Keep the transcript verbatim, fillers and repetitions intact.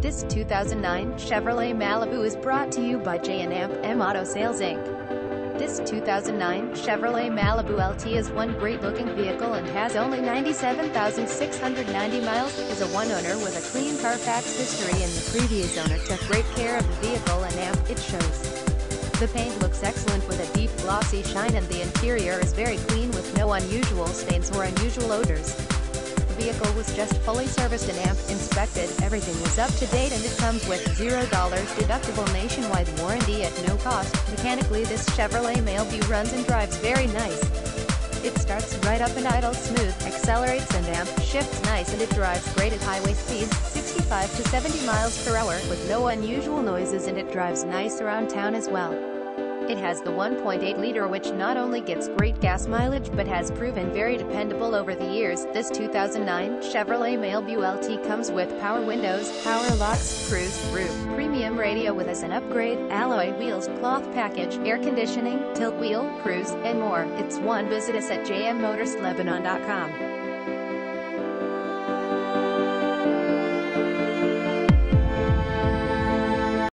This two thousand nine Chevrolet Malibu is brought to you by J and M Auto Sales Incorporated. This two thousand nine Chevrolet Malibu L T is one great-looking vehicle and has only ninety-seven thousand six hundred ninety miles, is a one-owner with a clean Carfax history, and the previous owner took great care of the vehicle and um, it shows. The paint looks excellent with a deep glossy shine, and the interior is very clean with no unusual stains or unusual odors. The vehicle was just fully serviced and A M P inspected, everything was up to date, and it comes with zero dollars deductible nationwide warranty at no cost. Mechanically, this Chevrolet Malibu runs and drives very nice. It starts right up and idles smooth, accelerates and A M P shifts nice, and it drives great at highway speeds, sixty-five to seventy miles per hour, with no unusual noises, and it drives nice around town as well. It has the one point eight liter, which not only gets great gas mileage but has proven very dependable over the years. This two thousand nine Chevrolet Malibu L T comes with power windows, power locks, cruise, roof, premium radio with as an upgrade, alloy wheels, cloth package, air conditioning, tilt wheel, cruise, and more. It's one. Visit us at j m motors lebanon dot com.